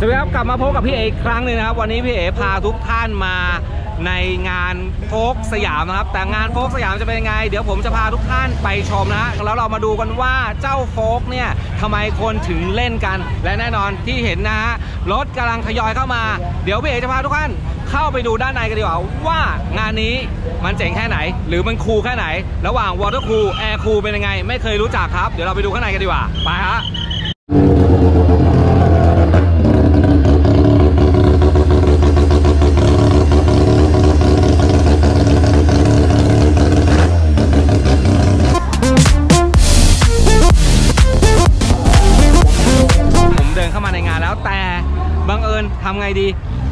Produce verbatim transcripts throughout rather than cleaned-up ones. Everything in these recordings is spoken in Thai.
สวัสดีครับกลับมาพบกับพี่เออีกครั้งหนึ่งนะครับวันนี้พี่เอพาทุกท่านมาในงานโฟล์คสยามนะครับแต่งานโฟล์คสยามจะเป็นยังไงเดี๋ยวผมจะพาทุกท่านไปชมนะแล้วเรามาดูกันว่าเจ้าโฟล์คเนี่ยทำไมคนถึงเล่นกันและแน่นอนที่เห็นนะฮะรถกำลังทยอยเข้ามาเดี๋ยวพี่เอจะพาทุกท่านเข้าไปดูด้านในกันดีกว่าว่างานนี้มันเจ๋งแค่ไหนหรือมันคูลแค่ไหนระหว่างวอเตอร์คูลแอร์คูลเป็นยังไงไม่เคยรู้จักครับเดี๋ยวเราไปดูข้างในกันดีกว่าไปฮะทำไงดี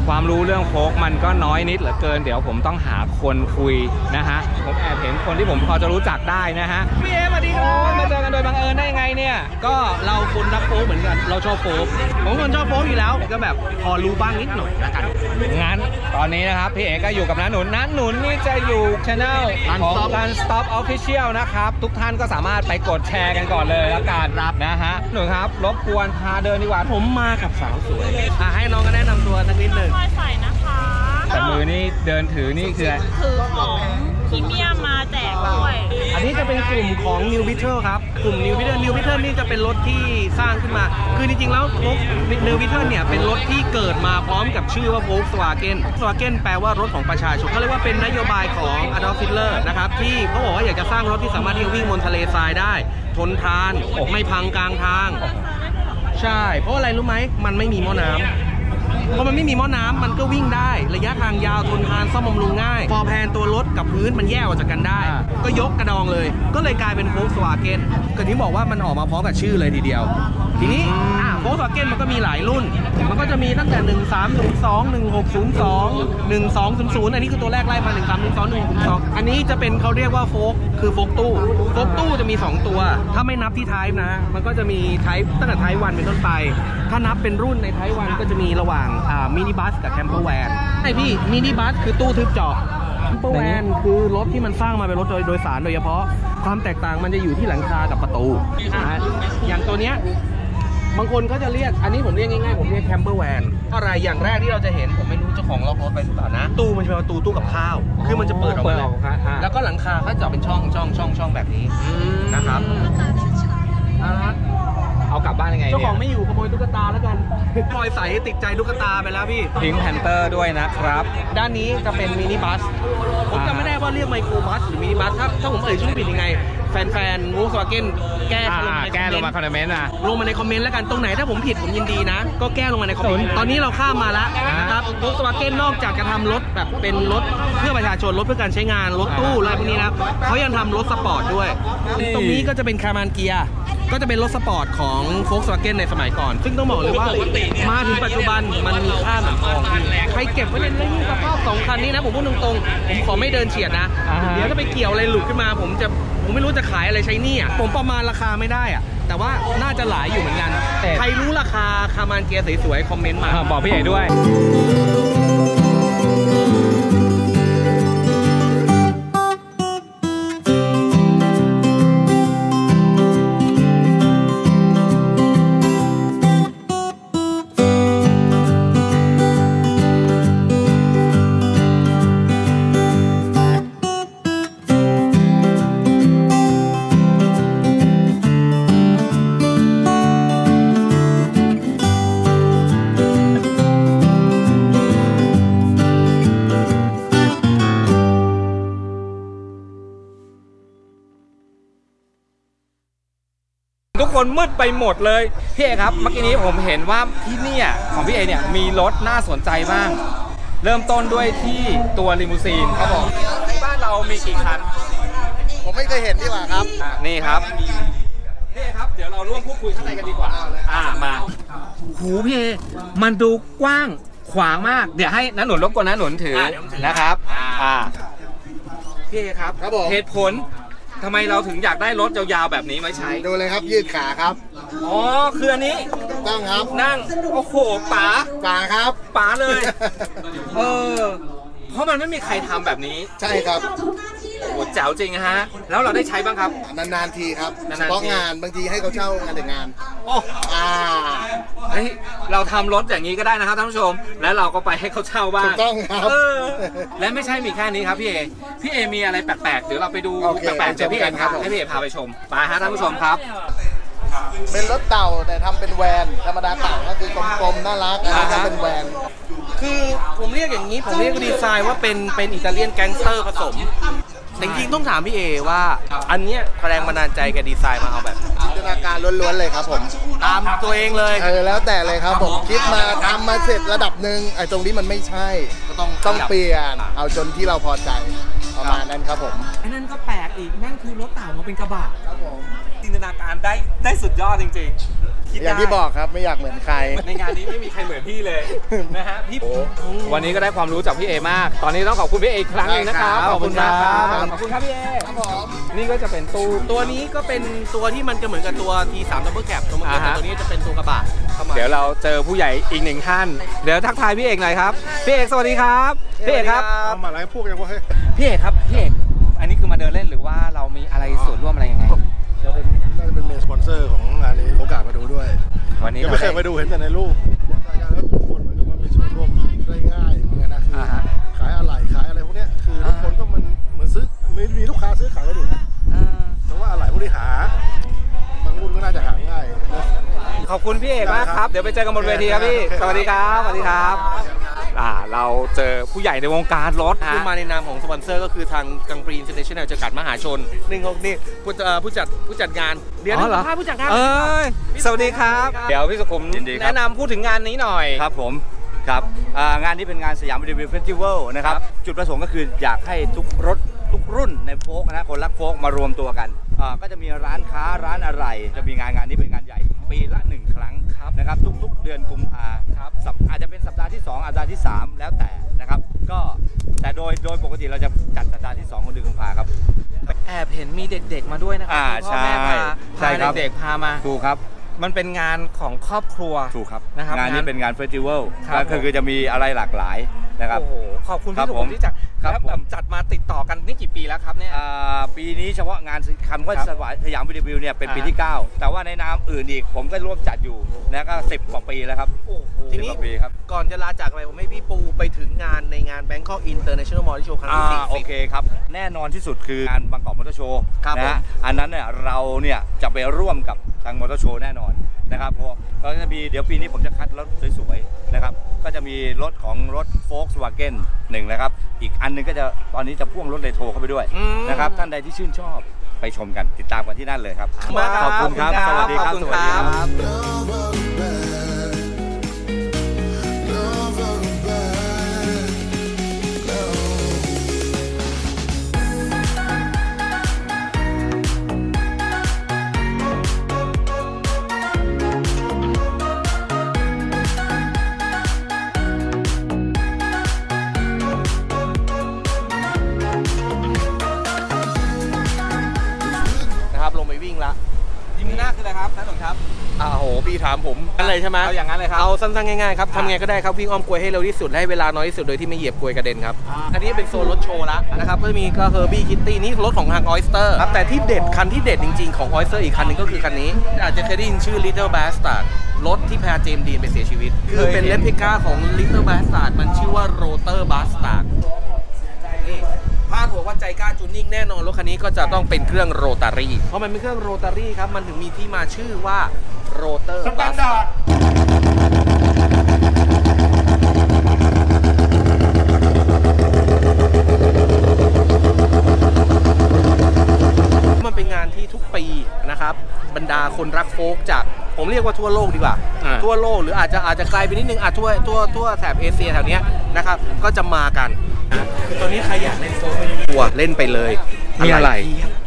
ความรู้เรื่องโฟล์คมันก็น้อยนิดเหลือเกินเดี๋ยวผมต้องหาคนคุยนะฮะผมแอบเห็นคนที่ผมพอจะรู้จักได้นะฮะพี่เอสวัสดีครับมาเจอกันโดยบังเอิญได้ไงเนี่ยก็เราคนรักโฟล์คเหมือนกันเราชอบโฟล์คผมคนชอบโฟล์คอยู่แล้วก็แบบพอรู้บ้างนิดหน่อยละกันงั้นตอนนี้นะครับพี่เอก็อยู่กับน้าหนุนน้าหนุนนี่จะอยู่ช่องของ Runstop Official นะครับทุกท่านก็สามารถไปกดแชร์กันก่อนเลยละกันรับนะฮะหนุนครับรบกวนพาเดินดีกว่าผมมากับสาวสวยอ่ะให้น้องก็แนะนำตัวสักนิดนึงใส่นะคะแต่มือนี่เดินถือนี่คือถือของพรีเมียมมาแจกด้วยอันนี้จะเป็นกลุ่มของ New Beetle ครับกลุ่ม New Beetle New Beetle นี่จะเป็นรถที่สร้างขึ้นมาคือจริงๆแล้ว New Beetle เนี่ยเป็นรถที่เกิดมาพร้อมกับชื่อว่า Volkswagen Volkswagen แปลว่ารถของประชาชนเขาเรียกว่าเป็นนโยบายของ Adolf Hitler นะครับที่เขาบอกว่าอยากจะสร้างรถที่สามารถที่จะวิ่งบนทะเลทรายได้ทนทานไม่พังกลางทางใช่เพราะอะไรรู้ไหมมันไม่มีหม้อน้ำพอมันไม่มีหม้อน้ำมันก็วิ่งได้ระยะทางยาวทนทานซ่อมบำรุงง่ายพอแพนตัวรถกับพื้นมันแยกออกจากกันได้ก็ยกกระดองเลยก็เลยกลายเป็น Volkswagen ก็ที่บอกว่ามันออกมาพร้อมกับชื่อเลยทีเดียวทีนี้อ่า Volkswagen มันก็มีหลายรุ่นมันก็จะมีตั้งแต่หนึ่งสามศูนย์สอง หนึ่งหกศูนย์สอง หนึ่งสองศูนย์ศูนย์อันนี้คือตัวแรกไล่มาหนึ่งสามศูนย์สอง หนึ่งหกศูนย์สองอันนี้จะเป็นเขาเรียกว่าโฟล์คคือโฟล์คตู้โฟล์คตู้จะมีสองตัวถ้าไม่นับที่ไทป์นะมันก็จะมีไทป์ตั้งแต่ไทป์วันเป็นต้นไปถ้านับเป็นรุ่นในไทป์วันก็จะมีระหว่างมินิบัสกับแคมเปอร์แวนไอพี่มินิบัสคือตู้ทึบเจาะแคมเปอร์แวนคือรถที่มันสร้างมาเป็นรถโดยสารโดยเฉพาะความแตกต่างมันจะอยู่ที่หลังคากับประตูอย่างตัวเนี้ยบางคนเขาจะเรียกอันนี้ผมเรียกง่ายๆผมเรียกแคมเปอร์แวนอะไรอย่างแรกที่เราจะเห็นผมไม่รู้เจ้าของล็อกรถไปหรือเปล่านะตู้มันจะเป็นประตูตู้กับข้าวคือมันจะเปิดออกมาแล้วก็หลังคาเขาเจาะเป็นช่องช่องช่องช่องแบบนี้นะครับเอากลับบ้านยังไงเจ้าของไม่อยู่ขโมยตุ๊กตาแล้วกันพลอยใส่ติดใจตุ๊กตาไปแล้วพี่พิงค์แพนเตอร์ด้วยนะครับด้านนี้จะเป็นมินิบัสผมจำไม่ได้ว่าเรียกไมโครบัสหรือมินิบัสถ้าถ้าผมเอ่ยชื่อผิดยังไงแฟนๆ Volkswagen แก้ลงมาคอมเมนต์นะลงมาในคอมเมนต์แล้วกันตรงไหนถ้าผมผิดผมยินดีนะก็แก้ลงมาในคอมเมนต์ตอนนี้เราข้ามมาแล้วนะครับ Volkswagen นอกจากจะทำรถแบบเป็นรถเพื่อประชาชนรถเพื่อการใช้งานรถตู้อะไรพวกนี้นะเขายังทำรถสปอร์ตด้วยตรงนี้ก็จะเป็นคาร์มันเกียร์ก็จะเป็นรถสปอร์ตของ Volkswagen ในสมัยก่อนซึ่งต้องบอกเลยว่ามาถึงปัจจุบันมันมีค่าหนักของใครเก็บไว้เล่นเล่นสภาพสองคันนี้นะผมพูดตรงๆผมขอไม่เดินเฉียดนะเดี๋ยวถ้าไปเกี่ยวอะไรหลุดขึ้นมาผมจะผมไม่รู้จะขายอะไรใช้นี่อ่ะผมประมาณราคาไม่ได้อ่ะแต่ว่าน่าจะหลายอยู่เหมือนกันใครรู้ราคาคาร์มันเกียร์สวยๆคอมเมนต์มาบอกพี่ใหญ่ด้วยคนมืดไปหมดเลยพี่เอครับเมื่อกี้นี้ผมเห็นว่าที่นี่ของพี่เอเนี่ยมีรถน่าสนใจมากเริ่มต้นด้วยที่ตัวลิมูซีนครับผมบ้านเรามีกี่คันผมไม่เคยเห็นดีกว่าครับนี่ครับพี่เอครับเดี๋ยวเราร่วมพูดคุยข้างในกันดีกว่าอ่ามาหูพี่เอมันดูกว้างขวางมากเดี๋ยวให้น้าหนุนรบกวนน้าหนุนถือนะครับอ่าพี่เอครับเหตุผลทำไมเราถึงอยากได้รถยาวๆแบบนี้มาใช้ดูเลยครับยืดขาครับอ๋อคืออันนี้นั่งครับนั่งโอ้โหป๋าป๋าครับป๋าเลยเออเพราะมันไม่มีใครทำแบบนี้ใช่ครับโอ้โหเจ๋วจริงฮะแล้วเราได้ใช้บ้างครับนานๆทีครับเฉพาะงานบางทีให้เขาเช่างานแต่งงานโอ้อ่าเฮ้ยเรา เราทำรถอย่างนี้ก็ได้นะครับท่านผู้ชมและเราก็ไปให้เขาเช่าบ้างถูกต้องครับและไม่ใช่มีแค่นี้ครับพี่เอพี่เอมีอะไรแปลกๆเดี๋ยวเราไปดูแปลกๆเจอพี่เอครับให้พี่เอพาไปชมไปฮะท่านผู้ชมครับเป็นรถเต่าแต่ทำเป็นแวนธรรมดาเต่าก็คือกลมๆน่ารักแล้วก็เป็นแวนคือผมเรียกอย่างนี้ผมเรียกดีไซน์ว่าเป็นเป็นอิตาเลียนแก๊งสเตอร์ผสมจริงๆต้องถามพี่เอว่าอันเนี้ยแรงบันดาลใจกับดีไซน์มาเอาแบบจินตนาการล้วนๆเลยครับผมตามตัวเองเลยเออแล้วแต่เลยครับผมคิดมาทำมาเสร็จระดับหนึ่งไอ้ตรงนี้มันไม่ใช่ก็ต้องต้องเปลี่ยนเอาจนที่เราพอใจประมาณนั้นครับผมอันนั้นก็แปลกอีกนั่นคือรถเต่ามาเป็นกระบะครับผมจินตนาการได้ได้สุดยอดจริงๆอย่างที่บอกครับไม่อยากเหมือนใครในงานนี้ไม่มีใครเหมือนพี่เลยนะฮะพี่วันนี้ก็ได้ความรู้จากพี่เอมากตอนนี้ต้องขอบคุณพี่เออีกครั้งหนึ่งนะครับขอบคุณครับขอบคุณครับพี่เอนี่ก็จะเป็นตู้ตัวนี้ก็เป็นตัวที่มันจะเหมือนกับตัว ที สาม Double Cab ตัวมันตัวนี้จะเป็นตัวกระบะเดี๋ยวเราเจอผู้ใหญ่อีกหนึ่งท่านเดี๋ยวทักทายพี่เอกหน่อยครับพี่เอกสวัสดีครับพี่เอกครับมาอะไรพูดยังวะพี่เอกครับพี่เอกอันนี้คือมาเดินเล่นหรือว่าเรามีอะไรส่วนร่วมอะไรยังไงเราเป็นน่าจะเป็นเมนสปอนเซอร์ของงานนี้โอกาสมาดูด้วยวันนี้ไม่เคยมาดูเห็นแต่ในรูปรายการแล้วทุกคนเหมือนกับว่ามีส่วนร่วมได้ง่ายเหมือนกันนะขายอะไรขายอะไรพวกนี้คือทุกคนก็มันเหมือนซื้อมีลูกค้าซื้อขายกันอยู่นะแต่ว่าอะไรพวกนี้หาบางรุ่นก็น่าจะหาง่ายขอบคุณพี่เอกมากครับเดี๋ยวไปเจอกันบนเวทีครับพี่สวัสดีครับสวัสดีครับเราเจอผู้ใหญ่ในวงการรถคือมาในนามของสปอนเซอร์ก็คือทางกังปรีอินเตอร์เนชั่นแนลจำกัดมหาชนหนึ่งของนี่ผู้จัดผู้จัดงานเดี๋ยวเราพาผู้จัดงานสวัสดีครับเดี๋ยวพี่สุขุมแนะนำพูดถึงงานนี้หน่อยครับผมครับงานนี้เป็นงานสยามรีวิวเฟสติวัลนะครับจุดประสงค์ก็คืออยากให้ทุกรถทุกรุ่นในโฟล์กนะคนรักโฟล์กมารวมตัวกันก็จะมีร้านค้าร้านอะไรจะมีงานงานนี้เป็นงานใหญ่ปีละหนึ่งครั้งนะครับทุกๆเดือนกุมภาครับอาจจะเป็นสัปดาห์ที่สองสัปดาห์ที่สามแล้วแต่นะครับก็แต่โดยโดยปกติเราจะจัดสัปดาห์ที่สองของเดือนกุมภาครับแอบเห็นมีเด็กๆมาด้วยนะครับพ่อแม่พาพาเด็กๆพามาถูกครับมันเป็นงานของครอบครัวถูกครับนะครับงานนี้เป็นงานเฟสติวัลก็คือจะมีอะไรหลากหลายนะครับขอบคุณพี่สุขุมที่จัดครับจัดมาติดต่อกันนี่กี่ปีแล้วครับเนี่ยปีนี้เฉพาะงานคำว่าสยามรีวิวเนี่ยเป็นปีที่เก้าแต่ว่าในนามอื่นอีกผมก็ร่วมจัดอยู่นะก็สิบกว่าปีแล้วครับทีนี้ก่อนจะลาจากไปผมให้พี่ปูไปถึงงานในงาน Bangkok International Motor Show ครั้งที่สี่โอเคครับแน่นอนที่สุดคืองานบางกอกมอเตอร์โชว์นะอันนั้นเนี่ยเราเนี่ยจะไปร่วมกับทางมอเตอร์โชว์แน่นอนนะครับเพราะเราจะมีเดี๋ยวปีนี้ผมจะคัดรถสวยๆนะครับก็จะมีรถของรถ Volkswagen หนึ่งนะครับอีกอันนึงก็จะตอนนี้จะพ่วงรถเรโทรเข้าไปด้วยนะครับท่านใดที่ชื่นชอบไปชมกันติดตามกันที่นั่นเลยครับขอบคุณครับสวัสดีครับสวัสดีครับพี่ถามผมอะไรใช่ไหมเอาอย่างนั้นเลยครับเอาสั้นๆง่ายๆครับทำไงก็ได้ครับวิ่งอ้อมกลวยให้เร็วที่สุดให้เวลาน้อยที่สุดโดยที่ไม่เหยียบกลวยกระเด็นครับอันนี้เป็นโซนรถโชว์ละนะครับก็มีก็ Herbie คิตตี้นี่รถของทาง Oyster ครับแต่ที่เด็ดคันที่เด็ดจริงๆของ Oyster อีกคันนึงก็คือคันนี้อาจจะเคยได้ยินชื่อ Little Bastard รถที่พา James Dean ไปเสียชีวิตคือเป็นเรปลิก้าของ Little Bastard มันชื่อว่า Rotor Bastard นี่พาดหัวว่าใจกล้าจูนนิ่งแน่นอนรถคันนี้ก็จะต้องเป็นเครื่องโรตารี่เพราะมันเป็นเครื่องโรตารี่ครับมันถึงมีที่มาชื่อว่าโรเตอร์บาสตาร์ดมันเป็นงานที่ทุกปีนะครับบรรดาคนรักโฟล์กจากผมเรียกว่าทั่วโลกดีกว่าทั่วโลกหรืออาจจะอาจจะไกลไปนิดนึงอาจทั่วทั่วทั่วแถบเอเชียแถวนี้นะครับก็จะมากันตอนนี้ใครอยากเล่นโฟล์กไม่กลัวเล่นไปเลยมีอะไร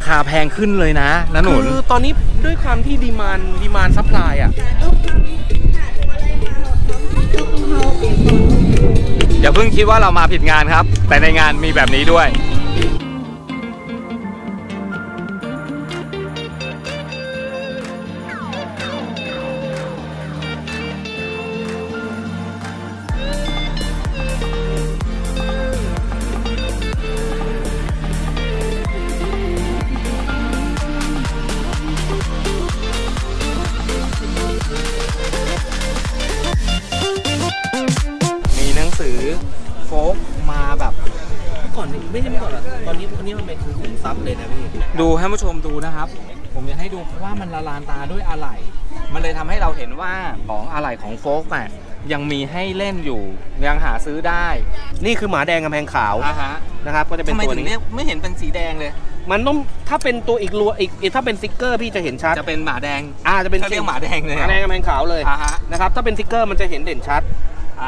ค่าแพงขึ้นเลยนะนะหนูคือตอนนี้ด้วยความที่ดีมานดีมานซัพพลายอ่ะอย่าเพิ่งคิดว่าเรามาผิดงานครับแต่ในงานมีแบบนี้ด้วย โฟกมาแบบก่อนไม่ใช่เมื่อก่อนหรอตอนนี้คนนี้มันเป็นคือขุมทรัพย์เลยนะพี่ดูให้ผู้ชมดูนะครับผมอยากให้ดูเพราะว่ามันละลานตาด้วยอะไหล่มันเลยทำให้เราเห็นว่าของอะไหล่ของโฟกอ่ะยังมีให้เล่นอยู่ยังหาซื้อได้นี่คือหมาแดงกำแพงขาวนะครับก็จะเป็นตัวนี้ไม่เห็นเป็นสีแดงเลยมันต้องถ้าเป็นตัวอีกลัวอีกถ้าเป็นสติกเกอร์พี่จะเห็นชัดจะเป็นหมาแดงอ่าจะเป็นเรื่องหมาแดงเลยหมาแดงกำแพงขาวเลยนะครับถ้าเป็นสติกเกอร์มันจะเห็นเด่นชัด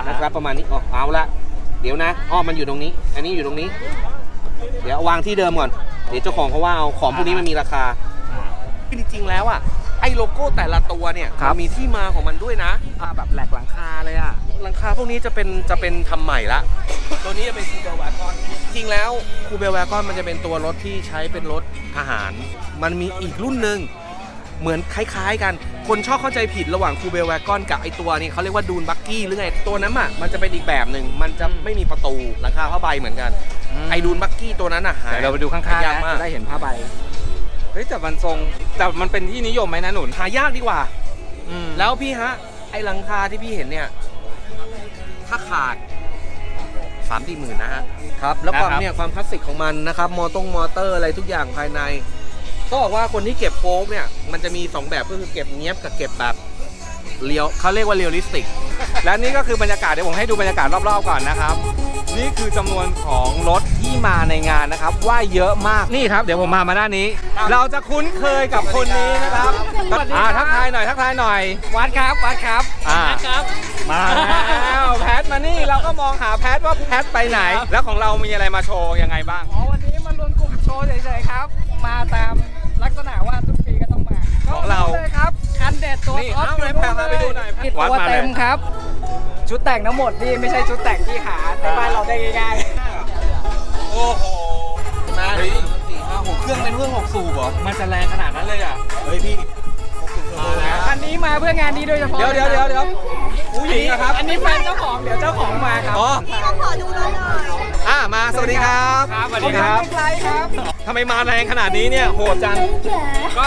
นะครับประมาณนี้อ๋อเอาละเดี๋ยวนะอ้อมันอยู่ตรงนี้อันนี้อยู่ตรงนี้เดี๋ยววางที่เดิมก่อนเดี๋ยวเจ้าของเขาว่าเอาของพวกนี้มันมีราคาจริงๆแล้วอ่ะไอโลโก้แต่ละตัวเนี่ยมีที่มาของมันด้วยนะแบบแหลกหลังคาเลยอ่ะหลังคาพวกนี้จะเป็นจะเป็นทำใหม่ละตัวนี้จะเป็นคูเบลวากอนจริงแล้วคูเบลวากอนมันจะเป็นตัวรถที่ใช้เป็นรถทหารมันมีอีกรุ่นหนึ่งเหมือนคล้ายๆกันคนชอบเข้าใจผิดระหว่างคูเบลวากอนกับไอตัวนี้เขาเรียกว่าดูนบักกี้หรือไงตัวนั้นอ่ะมันจะเป็นอีกแบบหนึ่งมันจะไม่มีประตูหลังคาผ้าใบเหมือนกันไอดูนบักกี้ตัวนั้นอ่ะหายเราไปดูข้างๆนะได้เห็นผ้าใบเฮ้ยแต่มันทรงแต่มันเป็นที่นิยมไหมนะหนุนหายากดีกว่าแล้วพี่ฮะไอหลังคาที่พี่เห็นเนี่ยถ้าขาดสามสี่หมื่นนะฮะครับแล้วความเนี่ยความคลาสสิกของมันนะครับมอตงมอเตอร์อะไรทุกอย่างภายในก็บอกว่าคนที่เก็บโฟล์คเนี่ยมันจะมีสองแบบก็คือเก็บเนี้ยบกับเก็บแบบเรียวเขาเรียกว่าเรียลลิสติกและนี่ก็คือบรรยากาศเดี๋ยวผมให้ดูบรรยากาศรอบๆก่อนนะครับนี่คือจำนวนของรถที่มาในงานนะครับว่าเยอะมากนี่ครับเดี๋ยวผมมามาด้านนี้เราจะคุ้นเคยกับคนนี้นะครับทักทายหน่อยทักทายหน่อยวัดครับวัดครับมาแล้วแพทมานี่เราก็มองหาแพทว่าแพทไปไหนแล้วของเรามีอะไรมาโชว์ยังไงบ้างอ๋อวันนี้มารวมกลุ่มโชว์เฉยๆครับมาตามลักษณะว่าทุกปีก็ต้องมาของเราเลยครับคันเด็ดตัวท็อปเลยไปดูหน่อยตัวเต็มครับชุดแต่งทั้งหมดนี่ไม่ใช่ชุดแต่งที่หาในบ้านเราได้ง่ายๆโอ้โหมาดิสี่ห้าหกเครื่องเป็นเครื่องหกสูบเหรอมันจะแรงขนาดนั้นเลยอ่ะเฮ้ยพี่คันนี้มาเพื่องานนี้โดยเฉพาะเดี๋ยวเดี๋ยวเดี๋ยวเดี๋ยวผู้หญิงนะครับอันนี้แฟนเจ้าของเดี๋ยวเจ้าของมาครับอ๋อพี่ก็ขอดูรถหน่อยอ่ามาสวัสดีครับสวัสดีครับไกลครับทำไมมาแรงขนาดนี้เนี่ยโหดจังก็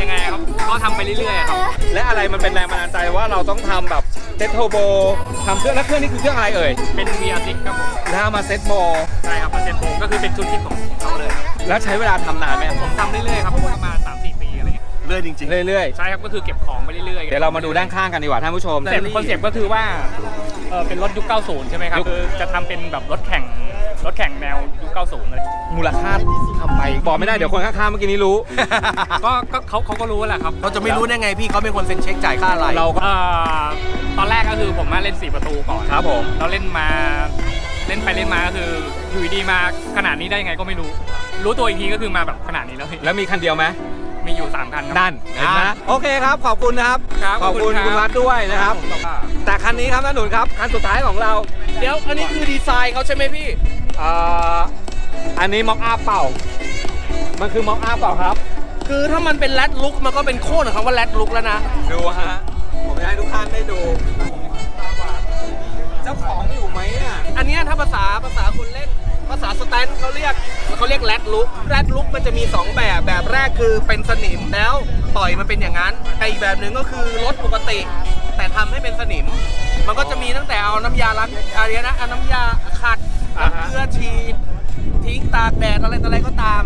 ยังไงครับก็ทำไปเรื่อยๆครับและอะไรมันเป็นแรงบันดาลใจว่าเราต้องทำแบบเซ็ตโทโบทำเครื่องและเครื่องนี่คือเครื่องอะไรเอ่ยเป็นวีอาร์ติกครับผมแล้วมาเซ็ตโบใช่ครับมาเซ็ตโบก็คือเป็นชุดที่ของเขาเลยแล้วใช้เวลาทำนานไหมผมทำเรื่อยๆครับประมาณสามสี่ปีอะไรเงี้ยเรื่อยจริงๆเรื่อยๆใช่ครับก็คือเก็บของไปเรื่อยๆเดี๋ยวเรามาดูด้านข้างกันดีกว่าท่านผู้ชมเซ็ตคอนเซ็ปต์ก็คือว่าเออเป็นรถยุคเก้าสิบใช่ไหมครับคือจะทำเป็นแบบรถแข่งรถแข่งแนวยุคเก้าสิบเลยมูลค่าทำไปบอกไม่ได้เดี๋ยวคนข้างๆเมื่อกี้นี้รู้ก็เขาเขาก็รู้แหละครับเราจะไม่รู้ได้ไงพี่เขาเป็นคนเซ็นเช็คจ่ายค่าอะไรเราตอนแรกก็คือผมมาเล่นสี่ประตูก่อนครับผมเราเล่นมาเล่นไปเล่นมาก็คืออยู่ดีมาขนาดนี้ได้ยังไงก็ไม่รู้รู้ตัวอีกทีก็คือมาแบบขนาดนี้แล้วแล้วมีคันเดียวไหมมีอยู่สามคันนั่นเห็นนะโอเคครับขอบคุณนะครับขอบคุณคุณรัฐด้วยนะครับแต่คันนี้ครับน้าหนุนครับคันสุดท้ายของเราเดี๋ยวอันนี้คือดีไซน์เขาใช่ไหมพี่อ่าอันนี้ม็อกอัพเปล่ามันคือม็อกอัพเปล่าครับคือถ้ามันเป็นแรดลุกมันก็เป็นโค่นของคำว่าแรดลุกแล้วนะดูฮะผมให้ทุกท่านได้ดูเจ้าของอยู่ไหมอ่ะอันนี้ถ้าภาษาภาษาคนเล่นภาษาสแตนเขาเรียกเขาเรียกแรดลุกแรดลุกมันจะมีสองแบบแบบแรกคือเป็นสนิมแล้วปล่อยมันเป็นอย่างนั้นแต่อีกแบบหนึ่งก็คือรถปกติแต่ทำให้เป็นสนิมมันก็จะมีตั้งแต่เอาน้ำยาล้างอะไรนะเอาน้ำยาขัดเพื่อฉีดทิ้งตากแดดอะไรต่ออะไรก็ตาม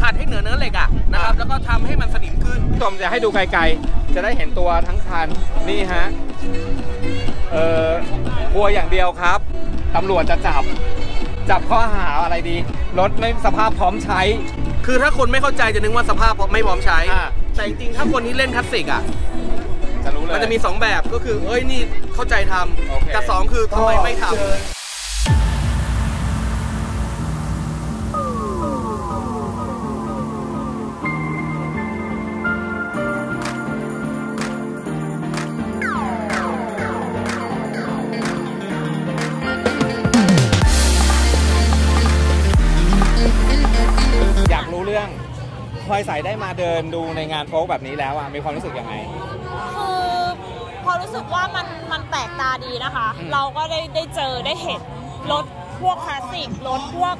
ขัดให้เหนือเนื้อเหล็กอ่ะนะครับแล้วก็ทำให้มันสนิมขึ้นจอมจะให้ดูไกลๆจะได้เห็นตัวทั้งคันนี่ฮะเออกลัวอย่างเดียวครับตำรวจจะจับจับข้อหาอะไรดีรถไม่สภาพพร้อมใช้คือถ้าคนไม่เข้าใจจะนึกว่าสภาพไม่พร้อมใช้แต่จริงๆถ้าคนที่เล่นคลาสสิกอ่ะจะรู้เลยมันจะมีสองแบบก็คือเอ้ยนี่เข้าใจทำกับสองคือทำไมไม่ทำพลอยใส่ได้มาเดินดูในงานโฟล์คแบบนี้แล้วอ่ะมีความรู้สึกยังไงคือพอรู้สึกว่ามันมันแปลกตาดีนะคะเราก็ได้ได้เจอได้เห็นรถพวกคลาสสิกรถพวก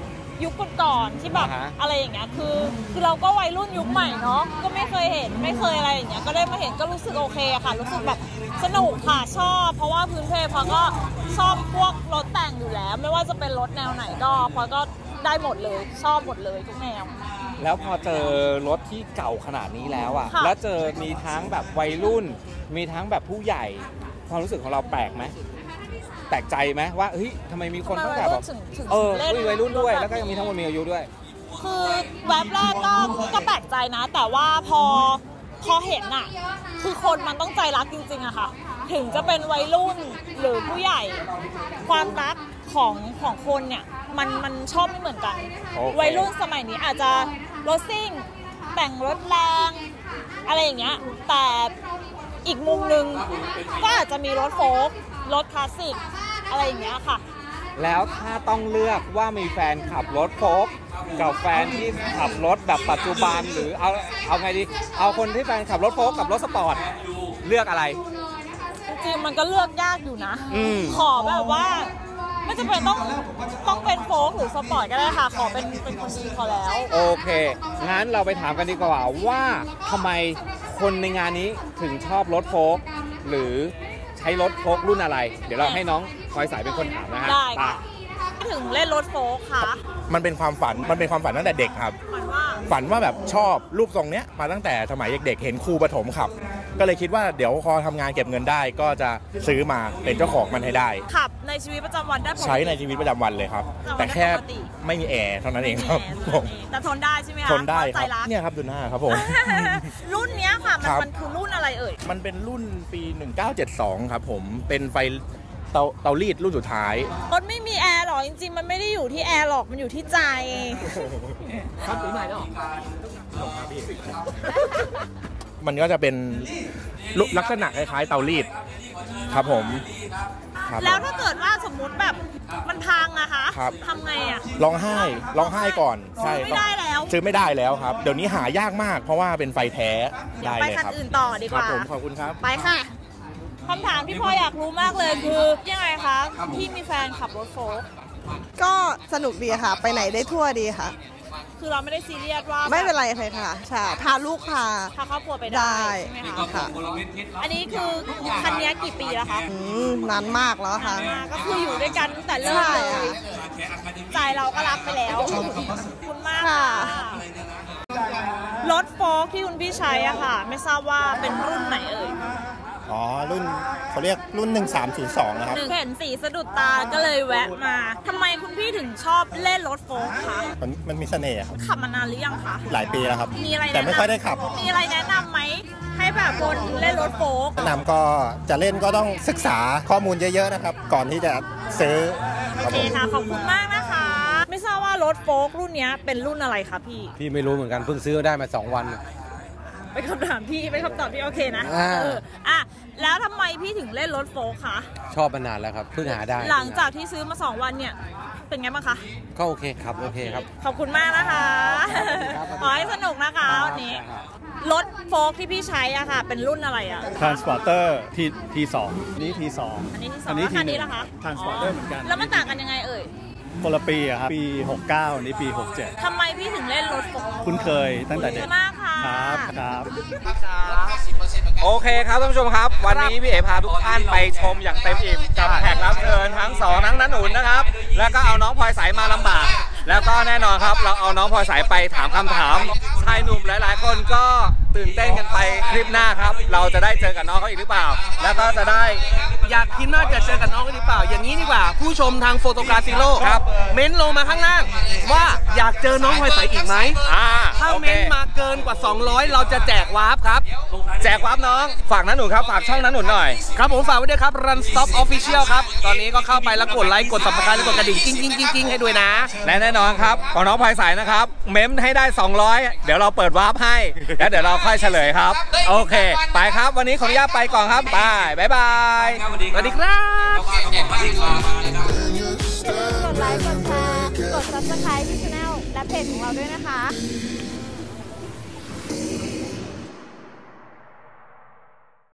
ยุคก่อนที่แบบอะไรอย่างเงี้ยคือคือเราก็วัยรุ่นยุคใหม่เนาะก็ไม่เคยเห็นไม่เคยอะไรอย่างเงี้ยก็ได้มาเห็นก็รู้สึกโอเคค่ะรู้สึกแบบ สนุกค่ะชอบเพราะว่าพื้นเพพอก็ชอบพวกรถแต่งอยู่แล้วไม่ว่าจะเป็นรถแนวไหนก็พอก็ได้หมดเลยชอบหมดเลยทุกแนวแล้วพอเจอรถที่เก่าขนาดนี้แล้วอ่ะแล้วเจอมีทั้งแบบวัยรุ่นมีทั้งแบบผู้ใหญ่ความรู้สึกของเราแปลกไหมแปลกใจไหมว่าเฮ้ยทำไมมีคนตั้งแต่แบบเออวัยรุ่นด้วยแล้วก็ยังมีทั้งคนมีอายุด้วยคือแวบแรกก็ก็แปลกใจนะแต่ว่าพอพอเห็นอ่ะคือคนมันต้องใจรักจริงๆอะค่ะถึงจะเป็นวัยรุ่นหรือผู้ใหญ่ความรักของของคนเนี่ยมันมันชอบไม่เหมือนกันวัยรุ่นสมัยนี้อาจจะรถซิ่งแต่งรถแรงอะไรอย่างเงี้ยแต่อีกมุมนึงก็อาจจะมีรถโฟล์ครถคลาสสิกอะไรอย่างเงี้ยค่ะแล้วถ้าต้องเลือกว่ามีแฟนขับรถโฟล์คกับแฟนที่ขับรถแบบปัจจุบันหรือเอาเอาไงดีเอาคนที่แฟนขับรถโฟล์คกับรถสปอร์ตเลือกอะไรจริงมันก็เลือกยากอยู่นะขอแบบว่าไม่จำเป็นต้องต้องเป็นโฟล์คหรือสปอร์ตก็ได้ค่ะขอเป็นเป็นคนดีพอแล้วโอเคงั้นเราไปถามกันดีกว่าว่าทำไมคนในงานนี้ถึงชอบรถโฟล์คหรือใช้รถโฟล์ครุ่นอะไรเดี๋ยวเราให้น้องคอยสายเป็นคนถามนะฮะได้ค่ะถึงเล่นรถโฟล์คค่ะมันเป็นความฝันมันเป็นความฝันตั้งแต่เด็กครับฝันว่าแบบชอบรูปทรงเนี้ยมาตั้งแต่สมัยเด็กๆเห็นครูประถมขับก็เลยคิดว่าเดี๋ยวพอทำงานเก็บเงินได้ก็จะซื้อมาเป็นเจ้าของมันให้ได้ขับในชีวิตประจำวันได้ใช้ในชีวิตประจำวันเลยครับแต่แค่ไม่มีแอร์เท่านั้นเองครับแต่ทนได้ใช่ไหมคะทนได้ครับเนี่ยครับดูหน้าครับผมรุ่นเนี้ยค่ะมันคือรุ่นอะไรเอ่ยมันเป็นรุ่นปีหนึ่งเก้าเจ็ดสองครับผมเป็นไฟเตาเตารีดรุ่นสุดท้ายรถไม่มีแอร์หรอจริงๆมันไม่ได้อยู่ที่แอร์หรอกมันอยู่ที่ใจครับปีใหม่หรอมันก็จะเป็นลักษณะคล้ายๆเตารีดครับผมแล้วถ้าเกิดว่าสมมุติแบบมันพังอะคะทำไงอะร้องไห้ร้องไห้ก่อนใช่ไม่ได้แล้วซื้อไม่ได้แล้วครับเดี๋ยวนี้หายากมากเพราะว่าเป็นไฟแท้ได้เลยครับไปคันอื่นต่อดีกว่าขอบคุณครับไปค่ะคำถามที่พ่ออยากรู้มากเลยคือยังไงคะพี่มีแฟนขับรถโฟล์คก็สนุกดีค่ะไปไหนได้ทั่วดีค่ะคือเราไม่ได้ซีเรียสว่าไม่เป็นไรเลยค่ะใช่พาลูกพาพาครอบครัวไปได้ใช่ไหมคะอันนี้คือคันนี้กี่ปีแล้วคะนานมากแล้วค่ะก็คืออยู่ด้วยกันแต่เริ่มเลยใจเราก็รักไปแล้วขอบคุณมากค่ะรถโฟล์คที่คุณพี่ใช้อะค่ะไม่ทราบว่าเป็นรุ่นไหนเอ่ยอ๋อรุ่นเขาเรียกรุ่นหนึ่งสามศูนย์สองนะครับเห็นสีสะดุดตาก็เลยแวะมาทำไมคุณพี่ถึงชอบเล่นรถโฟล์คคะมันมันมีเสน่ห์ครับขับมานานหรือยังคะหลายปีแล้วครับมีอะไรแต่ไม่ค่อยได้ขับมีอะไรแนะนำไหมให้แบบคนเล่นรถโฟล์คแนะนำก็จะเล่นก็ต้องศึกษาข้อมูลเยอะๆนะครับก่อนที่จะซื้อโอเคค่ะขอบคุณมากนะคะไม่ทราบว่ารถโฟล์ครุ่นนี้เป็นรุ่นอะไรคะพี่พี่ไม่รู้เหมือนกันเพิ่งซื้อได้มาสองวันไปคำถามพี่ไปคำตอบพี่โอเคนะเอออ่ะแล้วทำไมพี่ถึงเล่นรถโฟล์คคะชอบมานานแล้วครับเพิ่งหาได้หลังจากที่ซื้อมาสองวันเนี่ยเป็นไงบ้างคะก็โอเคครับโอเคครับขอบคุณมากนะคะขอให้สนุกนะคะวันนี้รถโฟล์คที่พี่ใช้อะค่ะเป็นรุ่นอะไรอะทรานสปอร์เตอร์ทีทีสองนี้ทีสองอันนี้ทีสองอันนี้ทีนี้ละคะทรานสปอร์เตอร์เหมือนกันแล้วมันต่างกันยังไงเอ่ยคนละปีอะครับปีหกเก้านี่ปีหกเจ็ดทำไมพี่ถึงเล่นรถโฟล์คคุ้นเคยตั้งแต่เด็กมากค่ะครับครับโอเคครับท่านผู้ชมครับวันนี้พี่เอ๋พาทุกท่านไปชมอย่างเต็มอิ่มกับแขกรับเชิญทั้งสองทั้งนั้นอุ่นนะครับแล้วก็เอาน้องพลอยสายมาลำบากแล้วก็แน่นอนครับเราเอาน้องพลอยสายไปถามคำถามชายหนุ่มหลายๆคนก็ตื่นเต้นกันไปคลิปหน้าครับเราจะได้เจอกับน้องเขาอีกหรือเปล่าแล้วก็จะได้อยากคิดว่าจะเจอกับน้องเขาหรือเปล่าอย่างนี้ดีกว่าผู้ชมทางโฟโตกราฟิโลครับเม้นลงมาข้างล่างว่าอยากเจอน้องพลอยสายอีกไหมถ้าเม้นมาเกินกว่าสองร้อยเราจะแจกวาร์ปครับแจกวาร์ปน้องฝากนั้นหนุนครับฝากช่องนั้นหนุนหน่อยครับผมฝากไว้ด้วยครับ Runstop Official ครับตอนนี้ก็เข้าไปแล้วกดไลค์กด Subscribe และกดกระดิ่งจิ้งๆๆให้ด้วยนะและแน่นอนครับของน้องพลอยสายนะครับเม้นให้ได้สองร้อยเดี๋ยวเราเปิดวาร์ปให้แล้วเดี๋ยวเราค่อยเฉลยครับโอเคไปครับวันนี้ขออนุญาตไปก่อนครับไปบ๊ายบายสวัสดีครับกดไลค์กดแชร์กด Subscribe ที่ช่องและเพจของเราด้วยนะคะ